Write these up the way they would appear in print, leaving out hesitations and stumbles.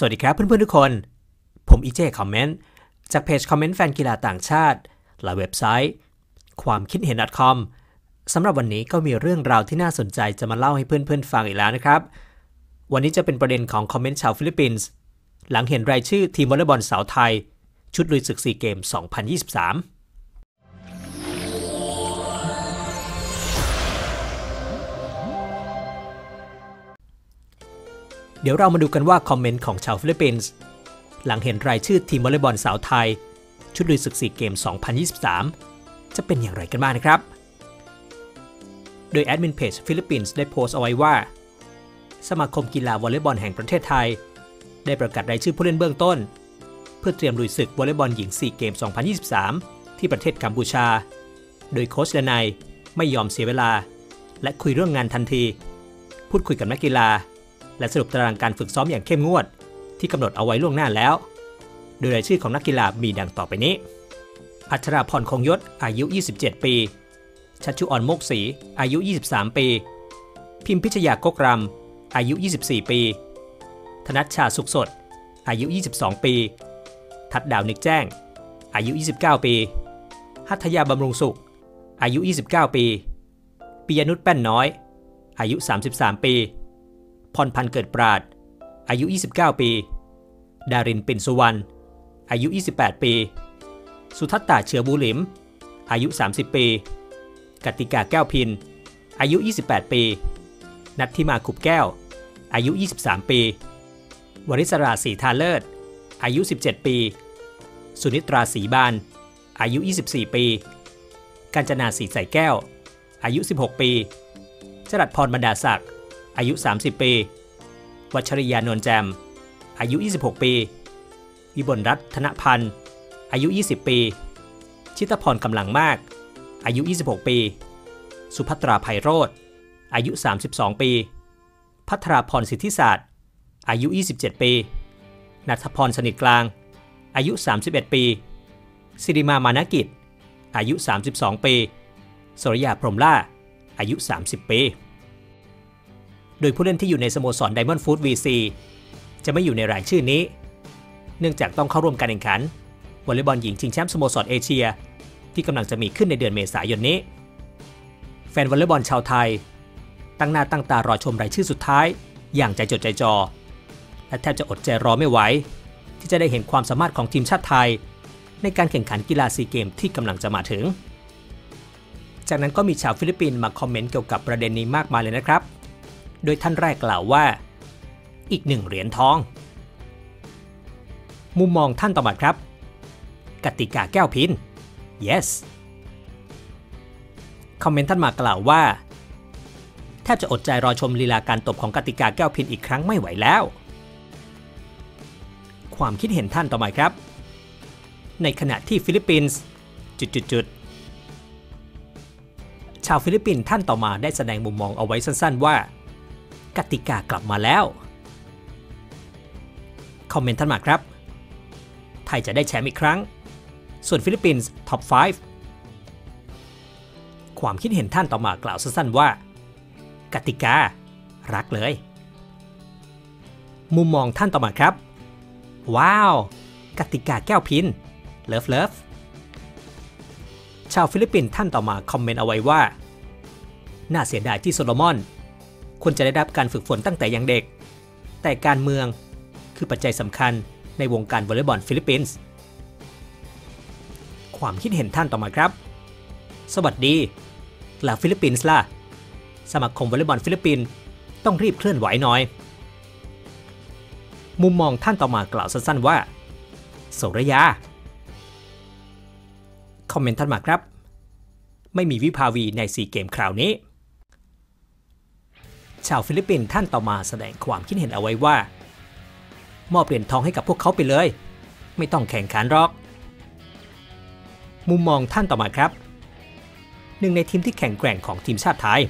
สวัสดีครับเพื่อนๆทุกคนผมอีเจคอมเมนต์จากเพจคอมเมนต์แฟนกีฬาต่างชาติและเว็บไซต์ความคิดเห็น .com สำหรับวันนี้ก็มีเรื่องราวที่น่าสนใจจะมาเล่าให้เพื่อนๆฟังอีกแล้วนะครับวันนี้จะเป็นประเด็นของคอมเมนต์ชาวฟิลิปปินส์หลังเห็นรายชื่อทีมวอลเลย์บอลสาวไทยชุดลุยศึกซีเกมส์2023เดี๋ยวเรามาดูกันว่าคอมเมนต์ของชาวฟิลิปปินส์หลังเห็นรายชื่อทีมวอลเลย์บอลสาวไทยชุดลุยศึก4เกม2023จะเป็นอย่างไรกันบ้างนะครับโดยแอดมินเพจฟิลิปปินส์ได้โพสต์เอาไว้ว่าสมาคมกีฬาวอลเลย์บอลแห่งประเทศไทยได้ประกาศรายชื่อผู้เล่นเบื้องต้นเพื่อเตรียมลุยศึกวอลเลย์บอลหญิง4เกม2023ที่ประเทศกัมพูชาโดยโค้ชดนัยไม่ยอมเสียเวลาและคุยเรื่องงานทันทีพูดคุยกับนักกีฬาและสรุปตารางการฝึกซ้อมอย่างเข้มงวดที่กำหนดเอาไว้ล่วงหน้าแล้วโดยรายชื่อของนักกีฬามีดังต่อไปนี้อัชราพรคงยศอายุ27ปีชัชชุอรโมกศรีอายุ23ปีพิมพิชยากกรำอายุ24ปีธนัชชาสุขสดอายุ22ปีทัดดาวนึกแจ้งอายุ29ปีหัตถยาบำรุงสุขอายุ29ปีปิยนุชแป้นน้อยอายุ33ปีพรพันธ์เกิดปราดอายุ29ปีดารินปิ่นสุวรรณอายุ28ปีสุทัศตาเชื้อบูหลิมอายุ30ปีกติกาแก้วพินอายุ28ปีนัทธิมาขุบแก้วอายุ23ปีวริศราศรีทาเลิศอายุ17ปีสุนิตราศรีบานอายุ24ปีกาญจนาศรีใส่แก้วอายุ16ปีจรัสพรบรรดาศักดิ์อายุ30ปีวัชริยานนท์แจมอายุ26ปีวิบลรัตน์ธนพันธ์อายุ20ปีชิตพรกำลังมากอายุ26ปีสุภัตราไพโรจน์อายุ32ปีภัทราพรสิทธิศาสตร์อายุ27ปีณัฐพรสนิทกลางอายุ31ปีศิริมา มานะกิจอายุ32ปีสรยาพรหมล่าอายุ30ปีโดยผู้เล่นที่อยู่ในสโมสรไดมอนด์ฟู้ด VC จะไม่อยู่ในรายชื่อนี้เนื่องจากต้องเข้าร่วมการแข่งขันวอลเลย์บอลหญิงชิงแชมป์สโมสรเอเชียที่กำลังจะมีขึ้นในเดือนเมษายนนี้แฟนวอลเลย์บอลชาวไทยตั้งหน้าตั้งตารอชมรายชื่อสุดท้ายอย่างใจจดใจจ่อและแทบจะอดใจรอไม่ไหวที่จะได้เห็นความสามารถของทีมชาติไทยในการแข่งขันกีฬาซีเกมที่กำลังจะมาถึงจากนั้นก็มีชาวฟิลิปปินส์มาคอมเมนต์เกี่ยวกับประเด็นนี้มากมายเลยนะครับโดยท่านแรกกล่าวว่าอีกหนึ่งเหรียญทองมุมมองท่านต่อมาครับกติกาแก้วพิน yes คอมเมนต์ท่านมากล่าวว่าแทบจะอดใจรอชมลีลาการตบของกติกาแก้วพินอีกครั้งไม่ไหวแล้วความคิดเห็นท่านต่อมาครับในขณะที่ฟิลิปปินส์จุดๆชาวฟิลิปปินส์ท่านต่อมาได้แสดงมุมมองเอาไว้สั้นๆว่ากติกากลับมาแล้วคอมเมนต์ท่านมาครับไทยจะได้แชมป์อีกครั้งส่วนฟิลิปปินส์ท็อป 5 ความคิดเห็นท่านต่อมากล่าวสั้นๆว่ากติการักเลยมุมมองท่านต่อมาครับว้าวกติกาแก้วพินเลิฟเลิฟชาวฟิลิปปินส์ท่านต่อมาคอมเมนต์เอาไว้ว่าน่าเสียดายที่โซโลมอนควรจะได้รับการฝึกฝนตั้งแต่ยังเด็กแต่การเมืองคือปัจจัยสำคัญในวงการวอลเลย์บอลฟิลิปปินส์ความคิดเห็นท่านต่อมาครับสวัสดีแล้วฟิลิปปินส์ล่ะสมาคมวอลเลย์บอลฟิลิปปินส์ต้องรีบเคลื่อนไหวหน่อยมุมมองท่านต่อมากล่าวสั้นๆว่าโสระยาคอมเมนต์ท่านมาครับไม่มีวิภาวีในซีเกมคราวนี้ชาวฟิลิปปินส์ท่านต่อมาแสดงความคิดเห็นเอาไว้ว่ามอบเหรียญทองให้กับพวกเขาไปเลยไม่ต้องแข่งขันหรอกมุมมองท่านต่อมาครับหนึ่งในทีมที่แข็งแกร่งของทีมชาติไทย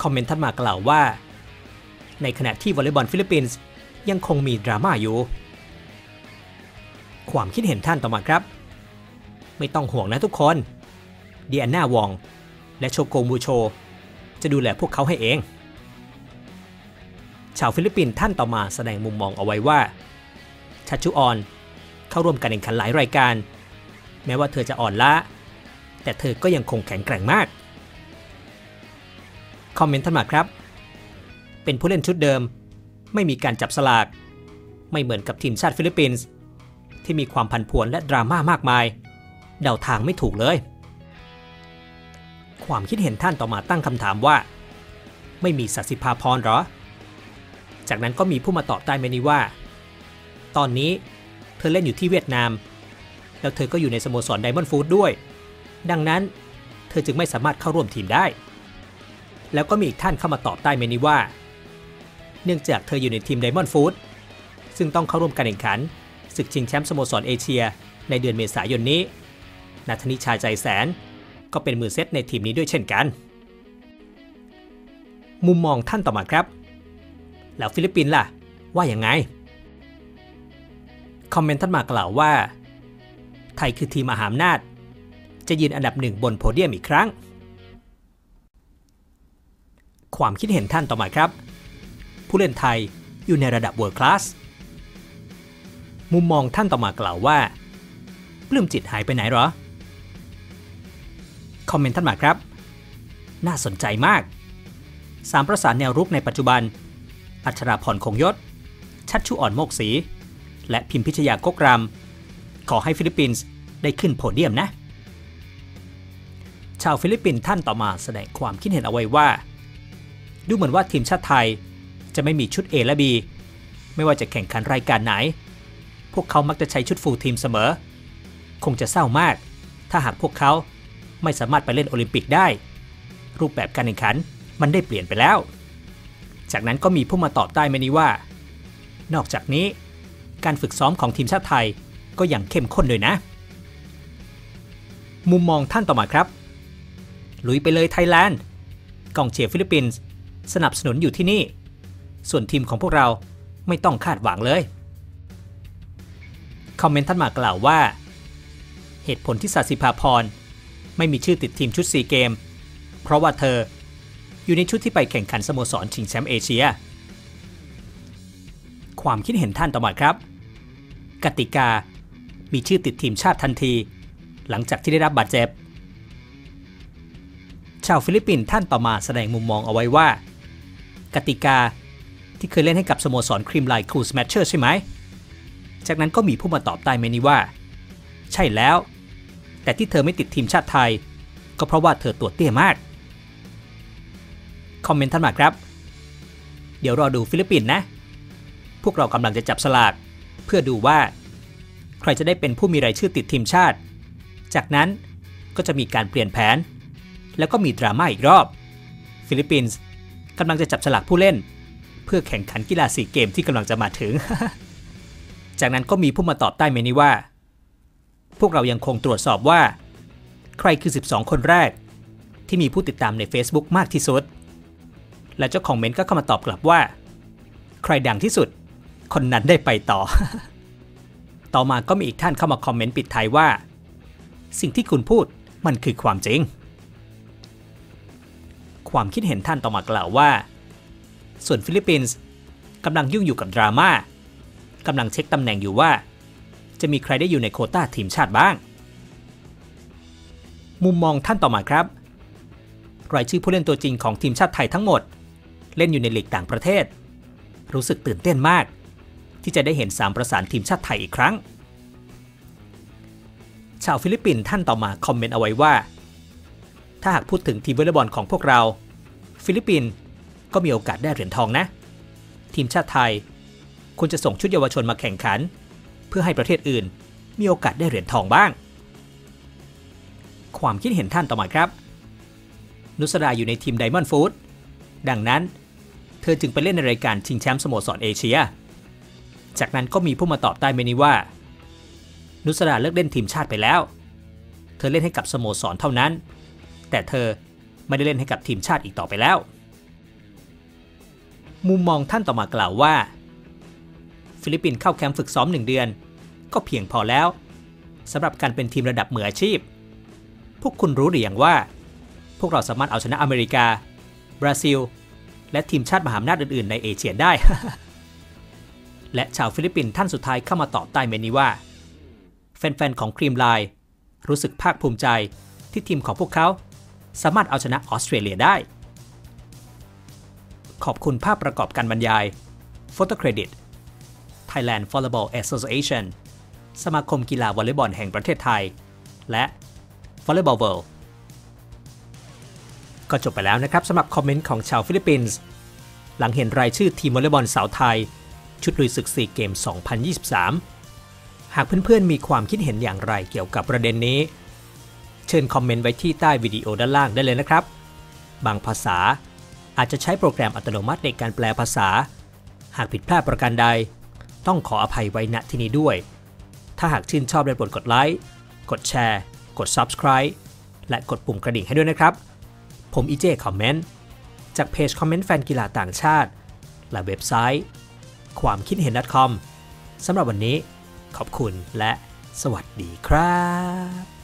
คอมเมนต์ท่านมากล่าวว่าในขณะที่วอลเลย์บอลฟิลิปปินส์ยังคงมีดราม่าอยู่ความคิดเห็นท่านต่อมาครับไม่ต้องห่วงนะทุกคนเดียน่าวองและโชโกมูโชจะดูแลพวกเขาให้เอง ชาวฟิลิปปินส์ท่านต่อมาแสดงมุมมองเอาไว้ว่าชัชชุออนเข้าร่วมการแข่งขันหลายรายการแม้ว่าเธอจะอ่อนล้าแต่เธอก็ยังคงแข็งแกร่งมากคอมเมนต์ท่านมาครับเป็นผู้เล่นชุดเดิมไม่มีการจับสลากไม่เหมือนกับทีมชาติฟิลิปปินส์ที่มีความผันผวนและดราม่ามากมายเดาทางไม่ถูกเลยความคิดเห็นท่านต่อมาตั้งคำถามว่าไม่มีสัสิภาพรหรอจากนั้นก็มีผู้มาตอบใต้เมนูว่าตอนนี้เธอเล่นอยู่ที่เวียดนามแล้วเธอก็อยู่ในสโมสรไดมอนด์ฟู้ดด้วยดังนั้นเธอจึงไม่สามารถเข้าร่วมทีมได้แล้วก็มีอีกท่านเข้ามาตอบใต้เมนูว่าเนื่องจากเธออยู่ในทีมไดมอนด์ฟู้ดซึ่งต้องเข้าร่วมการแข่งขันศึกชิงแชมป์สโมสรเอเชียในเดือนเมษายนนี้ณ ธนิชา ใจแสนก็เป็นมือเซตในทีมนี้ด้วยเช่นกันมุมมองท่านต่อมาครับแล้วฟิลิปปินส์ล่ะว่าอย่างไงคอมเมนต์ท่านมากล่าวว่าไทยคือทีมมหาอำนาจจะยืนอันดับหนึ่งบนโพเดียมอีกครั้งความคิดเห็นท่านต่อมาครับผู้เล่นไทยอยู่ในระดับ World Class มุมมองท่านต่อมากล่าวว่าปลื้มจิตหายไปไหนหรอคอมเมนต์ท่านมาครับน่าสนใจมากสามประสานแนวรุกในปัจจุบันอัชราพรคงยศชัชชุออนโมกศรีและพิมพิชยากกรำขอให้ฟิลิปปินส์ได้ขึ้นโพเดียมนะชาวฟิลิปปินส์ท่านต่อมาแสดงความคิดเห็นเอาไว้ว่าดูเหมือนว่าทีมชาติไทยจะไม่มีชุด A และ B ไม่ว่าจะแข่งขันรายการไหนพวกเขามักจะใช้ชุดฟูลทีมเสมอคงจะเศร้ามากถ้าหากพวกเขาไม่สามารถไปเล่นโอลิมปิกได้รูปแบบการแข่งขันมันได้เปลี่ยนไปแล้วจากนั้นก็มีผู้มาตอบใต้เมนูว่านอกจากนี้การฝึกซ้อมของทีมชาติไทยก็ยังเข้มข้นด้วยนะมุมมองท่านต่อมาครับลุยไปเลยไทยแลนด์กองเชียร์ฟิลิปปินส์สนับสนุนอยู่ที่นี่ส่วนทีมของพวกเราไม่ต้องคาดหวังเลยคอมเมนต์ท่านมากล่าวว่าเหตุผลที่ศาสิภาพรไม่มีชื่อติดทีมชุด4เกมเพราะว่าเธออยู่ในชุดที่ไปแข่งขันสโมสรชิงแชมป์เอเชียความคิดเห็นท่านต่อมาครับกติกามีชื่อติดทีมชาติทันทีหลังจากที่ได้รับบาดเจ็บชาวฟิลิปปินส์ท่านต่อมาแสดงมุมมองเอาไว้ว่ากติกาที่เคยเล่นให้กับสโมสรครีมไลน์ครูสแมชเชอร์ใช่ไหมจากนั้นก็มีผู้มาตอบใต้เมนูว่าใช่แล้วแต่ที่เธอไม่ติดทีมชาติไทยก็เพราะว่าเธอตัวเตี้ยมากคอมเมนต์ท่านมาครับเดี๋ยวรอดูฟิลิปปินส์นะพวกเรากำลังจะจับสลากเพื่อดูว่าใครจะได้เป็นผู้มีรายชื่อติดทีมชาติจากนั้นก็จะมีการเปลี่ยนแผนแล้วก็มีดราม่าอีกรอบฟิลิปปินส์กำลังจะจับสลากผู้เล่นเพื่อแข่งขันกีฬา4เกมที่กำลังจะมาถึง จากนั้นก็มีผู้มาตอบใต้เมนูว่าพวกเรายังคงตรวจสอบว่าใครคือ12คนแรกที่มีผู้ติดตามใน Facebook มากที่สุดและเจ้าของเมนก็เข้ามาตอบกลับว่าใครดังที่สุดคนนั้นได้ไปต่อ ต่อมาก็มีอีกท่านเข้ามาคอมเมนต์ปิดท้ายว่าสิ่งที่คุณพูดมันคือความจริงความคิดเห็นท่านต่อมากล่าวว่าส่วนฟิลิปปินส์กำลังยุ่งอยู่กับดราม่ากำลังเช็คตำแหน่งอยู่ว่าจะมีใครได้อยู่ในโควต้าทีมชาติบ้างมุมมองท่านต่อมาครับรายชื่อผู้เล่นตัวจริงของทีมชาติไทยทั้งหมดเล่นอยู่ในลีกต่างประเทศรู้สึกตื่นเต้นมากที่จะได้เห็นสามประสานทีมชาติไทยอีกครั้งชาวฟิลิปปินส์ท่านต่อมาคอมเมนต์เอาไว้ว่าถ้าหากพูดถึงทีมวอลเลย์บอลของพวกเราฟิลิปปินส์ก็มีโอกาสได้เหรียญทองนะทีมชาติไทยควรจะส่งชุดเยาวชนมาแข่งขันเพื่อให้ประเทศอื่นมีโอกาสได้เหรียญทองบ้างความคิดเห็นท่านต่อมาครับนุสราอยู่ในทีมไดมอนด์ฟู้ดดังนั้นเธอจึงไปเล่นในรายการชิงแชมป์สโมสรเอเชียจากนั้นก็มีผู้มาตอบใต้เมนูว่านุสราเลิกเล่นทีมชาติไปแล้วเธอเล่นให้กับสโมสรเท่านั้นแต่เธอไม่ได้เล่นให้กับทีมชาติอีกต่อไปแล้วมุมมองท่านต่อมากล่าวว่าฟิลิปปินส์เข้าแคมป์ฝึกซ้อม1เดือนก็เพียงพอแล้วสำหรับการเป็นทีมระดับมืออาชีพพวกคุณรู้หรือยังว่าพวกเราสามารถเอาชนะอเมริกาบราซิล และทีมชาติมหาอำนาจอื่นๆในเอเชียได้ และชาวฟิลิปปินส์ท่านสุดท้ายเข้ามาตอบใต้เมนูว่าแฟนๆของครีมไลน์รู้สึกภาคภูมิใจที่ทีมของพวกเขาสามารถเอาชนะออสเตรเลียได้ขอบคุณภาพประกอบการบรรยาย Photo Credit Thailand Volleyball Association สมาคมกีฬาวอลเลย์บอลแห่งประเทศไทยและ Volleyball World ก็จบไปแล้วนะครับสำหรับคอมเมนต์ของชาวฟิลิปปินส์หลังเห็นรายชื่อทีมวอลเลย์บอลสาวไทยชุดลุยศึก4เกม 2023 หากเพื่อนๆมีความคิดเห็นอย่างไรเกี่ยวกับประเด็นนี้เชิญคอมเมนต์ไว้ที่ใต้วิดีโอด้านล่างได้เลยนะครับบางภาษาอาจจะใช้โปรแกรมอัตโนมัติในการแปลภาษาหากผิดพลาดประการใดต้องขออภัยไว้ณที่นี้ด้วยถ้าหากชื่นชอบได้โปรดกดไลค์กดแชร์กด Subscribe และกดปุ่มกระดิ่งให้ด้วยนะครับผมอีเจคอมเมนต์จากเพจคอมเมนต์แฟนกีฬาต่างชาติและเว็บไซต์ความคิดเห็น .com สำหรับวันนี้ขอบคุณและสวัสดีครับ